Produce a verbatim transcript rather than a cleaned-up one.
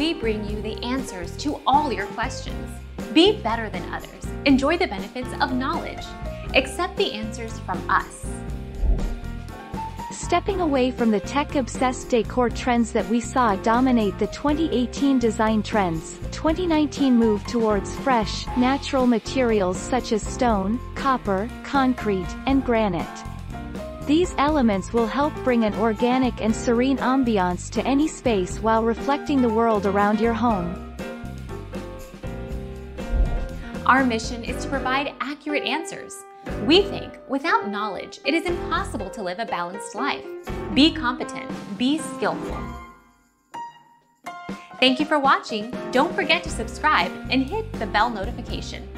we bring you the answers to all your questions. Be better than others. Enjoy the benefits of knowledge. Accept the answers from us. Stepping away from the tech-obsessed decor trends that we saw dominate the twenty eighteen design trends, twenty nineteen moved towards fresh, natural materials such as stone, copper, concrete, and granite. These elements will help bring an organic and serene ambiance to any space while reflecting the world around your home. Our mission is to provide accurate answers. We think, without knowledge, it is impossible to live a balanced life. Be competent, be skillful. Thank you for watching. Don't forget to subscribe and hit the bell notification.